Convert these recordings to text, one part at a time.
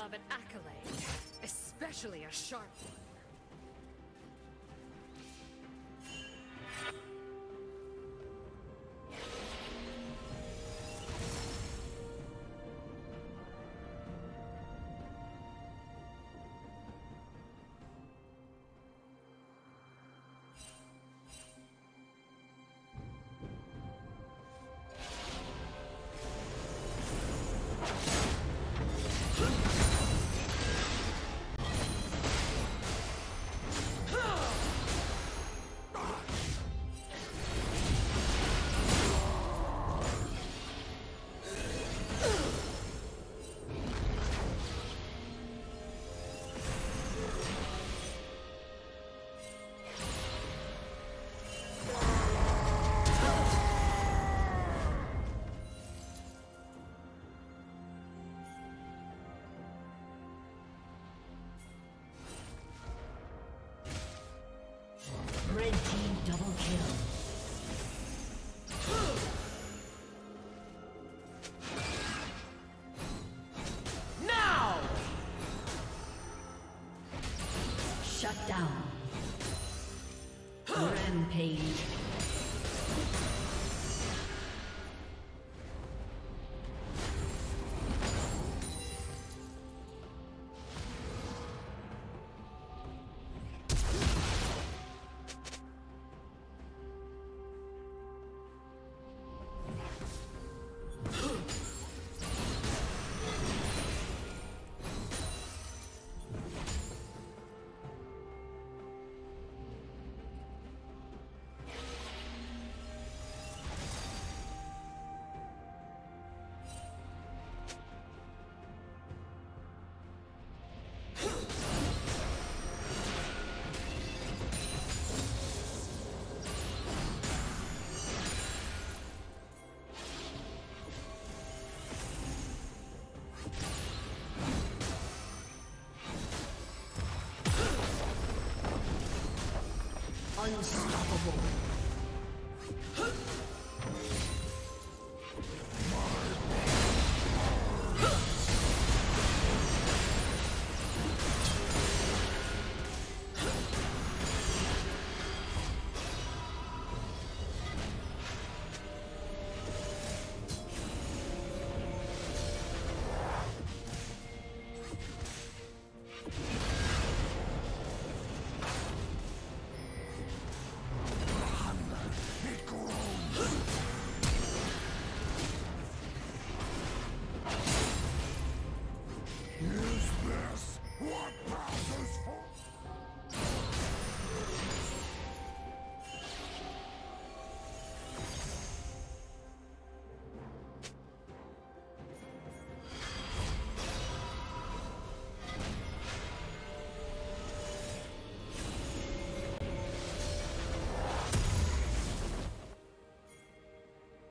Love an accolade, especially a sharp one. Unstoppable.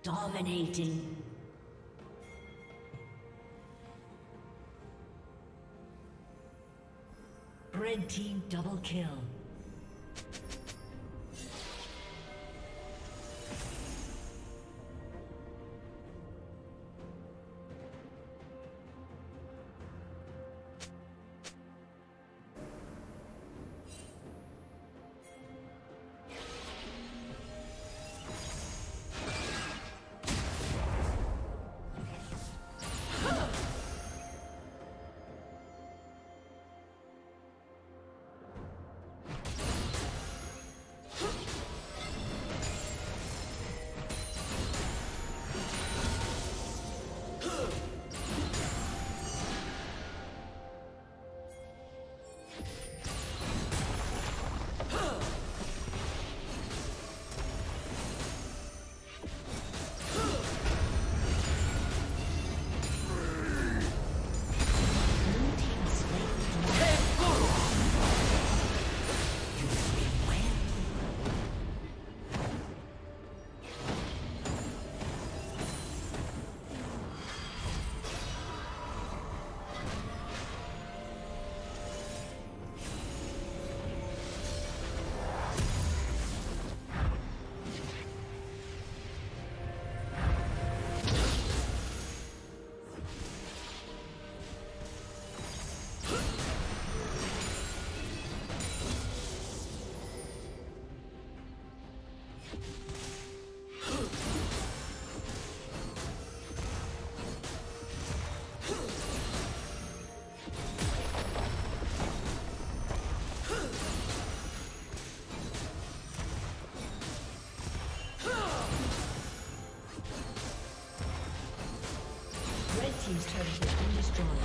Dominating. Red team double kill. These turrets have been destroyed.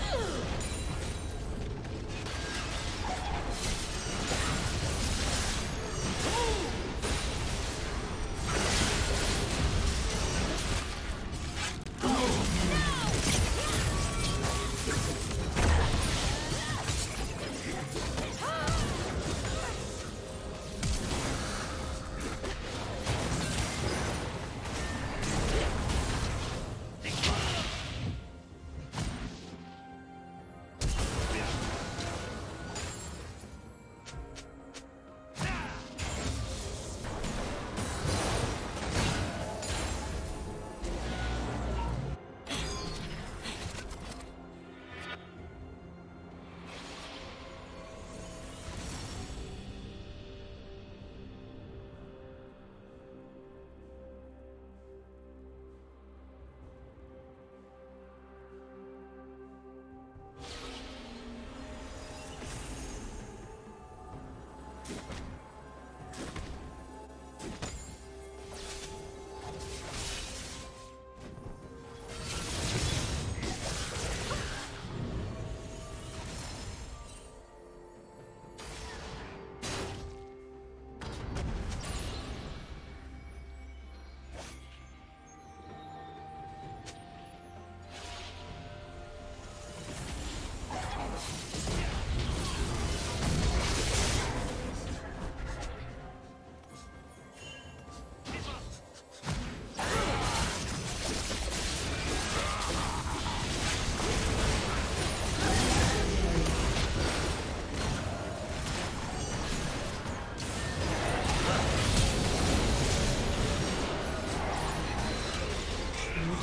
Turret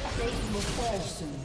plate will fall soon.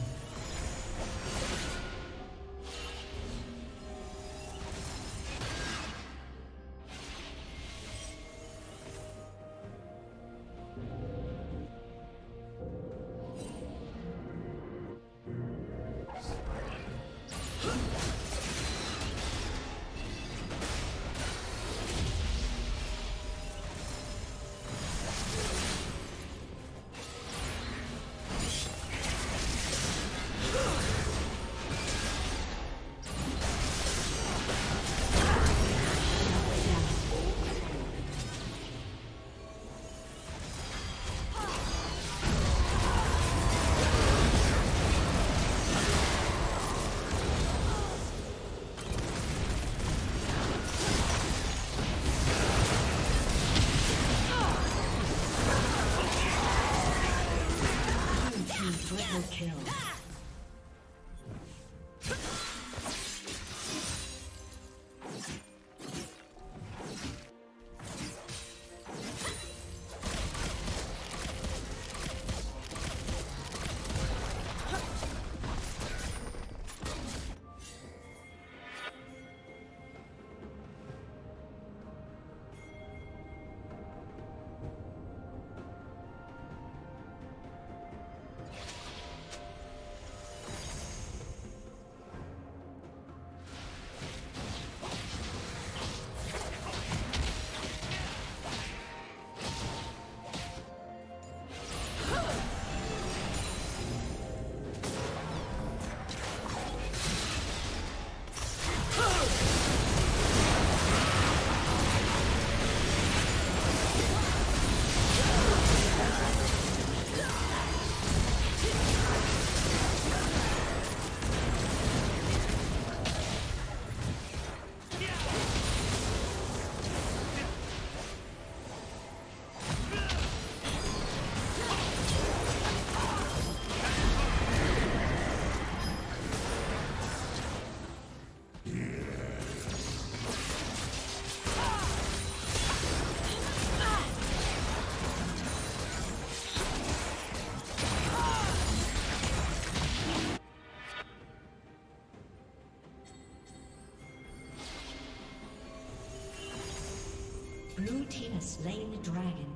Blue team has slain the dragon.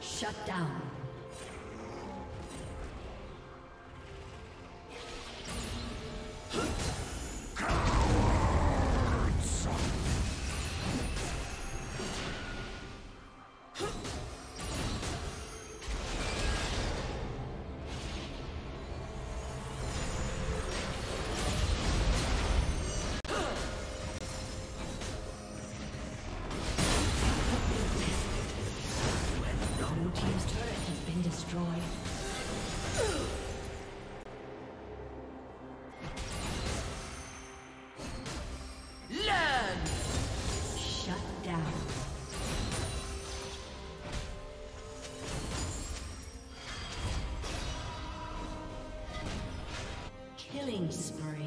Shut down. Killing spree.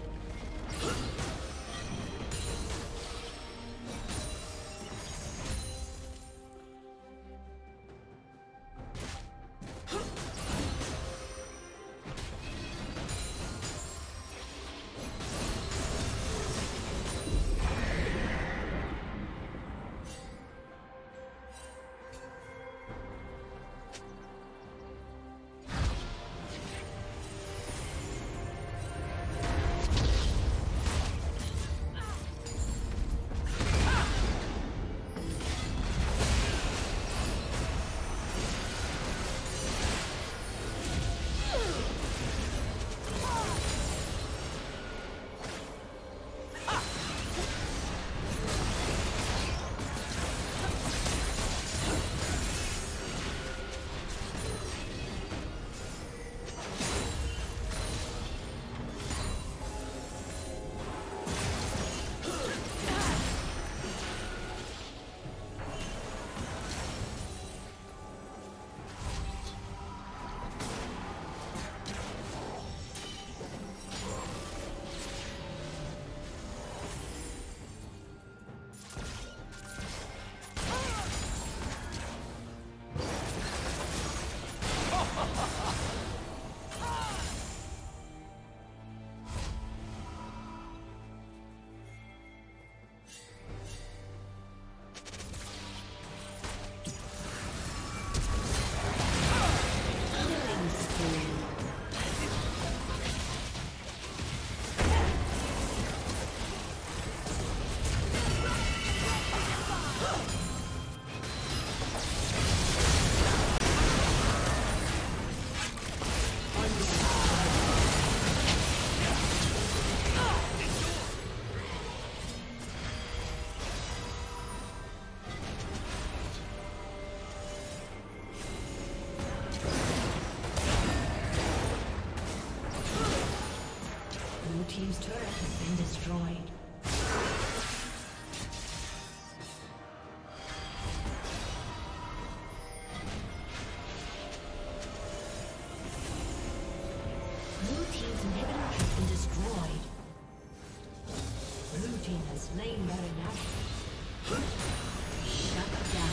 team's turret has been destroyed. Blue team's inhibitor has been destroyed. Blue team has slain Baron Nashor. Shut down.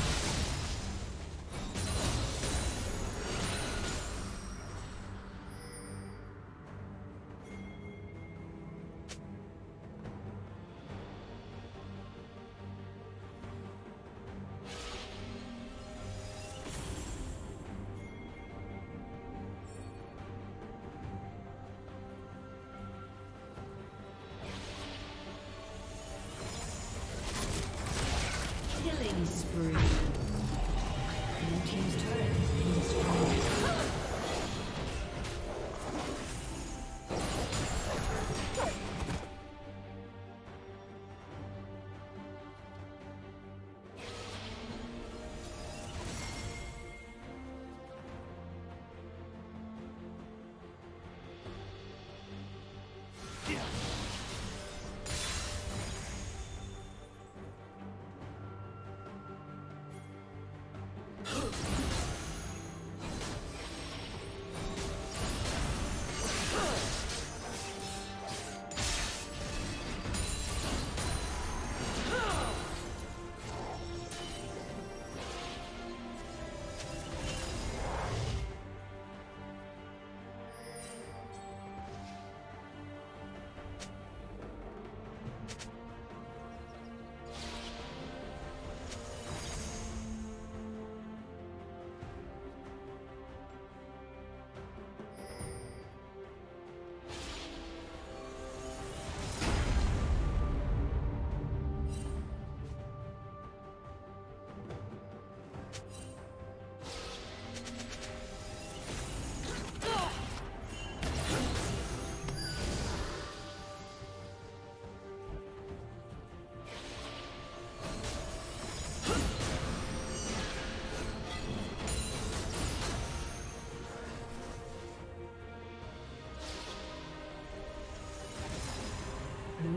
Blue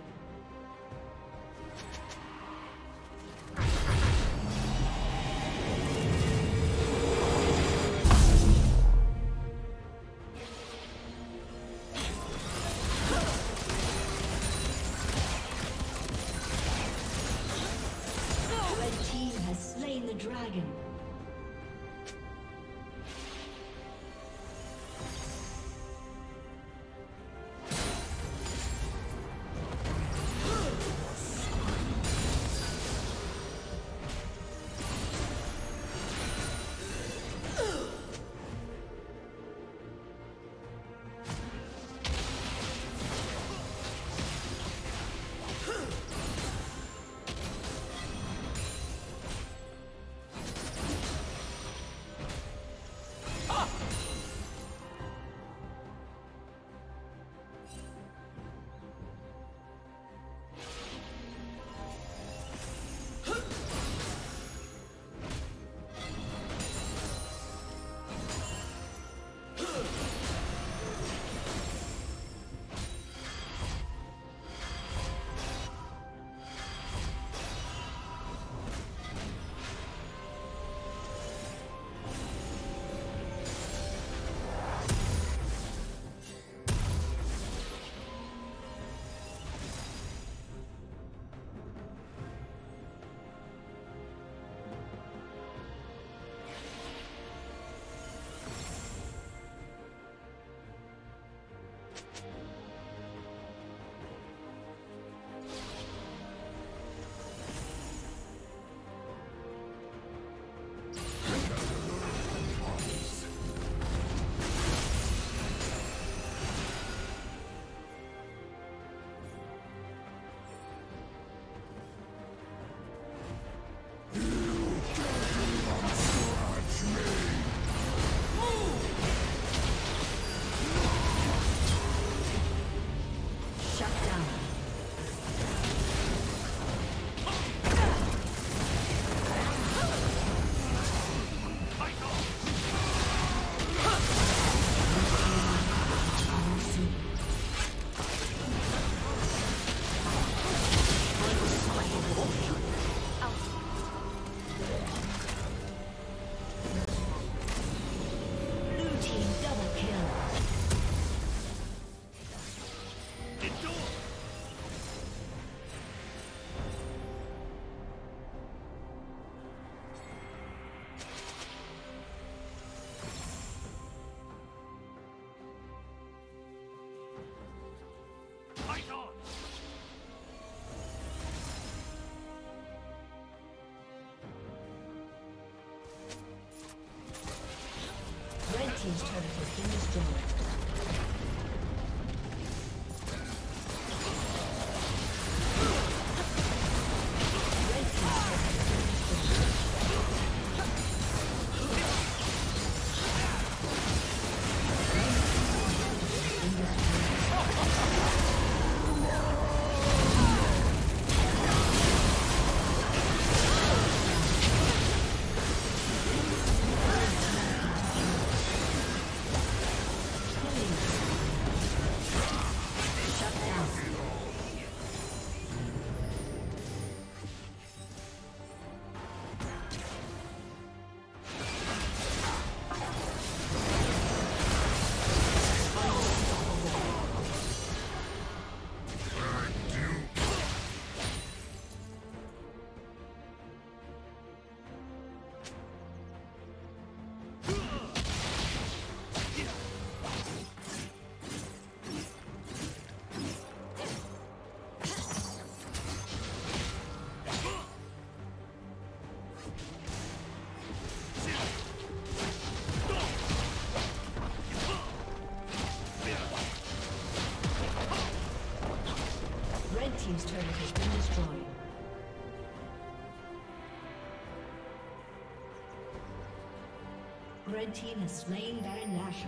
team's turret has been destroyed. Team's turret has been destroyed. Red team has slain Baron Nashor.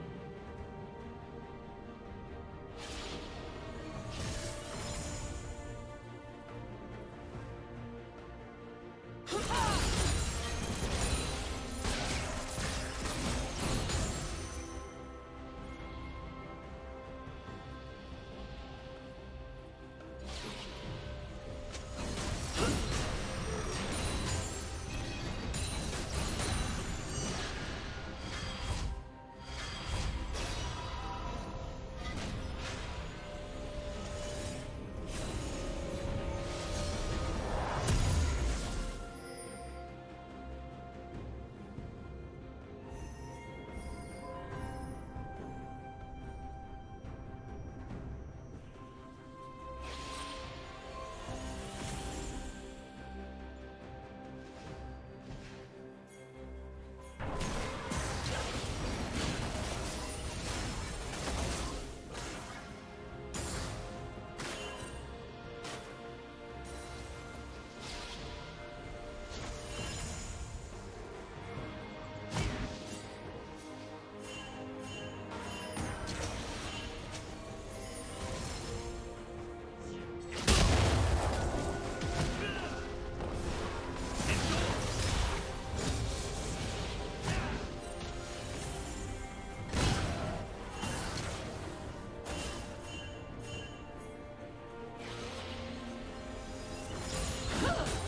Huh!